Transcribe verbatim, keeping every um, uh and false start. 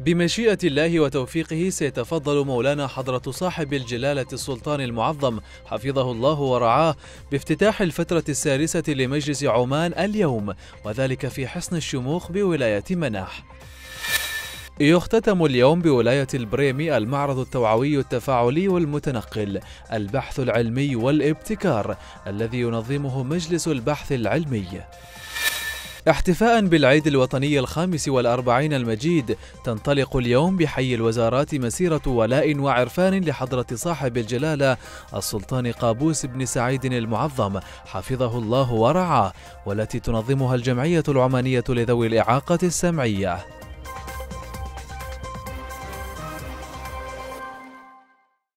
بمشيئة الله وتوفيقه سيتفضل مولانا حضرة صاحب الجلالة السلطان المعظم حفظه الله ورعاه بافتتاح الفترة السادسة لمجلس عمان اليوم، وذلك في حصن الشموخ بولاية مناح. يختتم اليوم بولاية البريمي المعرض التوعوي التفاعلي والمتنقل البحث العلمي والابتكار الذي ينظمه مجلس البحث العلمي. احتفاء بالعيد الوطني الخامس والأربعين المجيد، تنطلق اليوم بحي الوزارات مسيرة ولاء وعرفان لحضرة صاحب الجلالة السلطان قابوس بن سعيد المعظم حفظه الله ورعاه، والتي تنظمها الجمعية العمانية لذوي الإعاقة السمعية.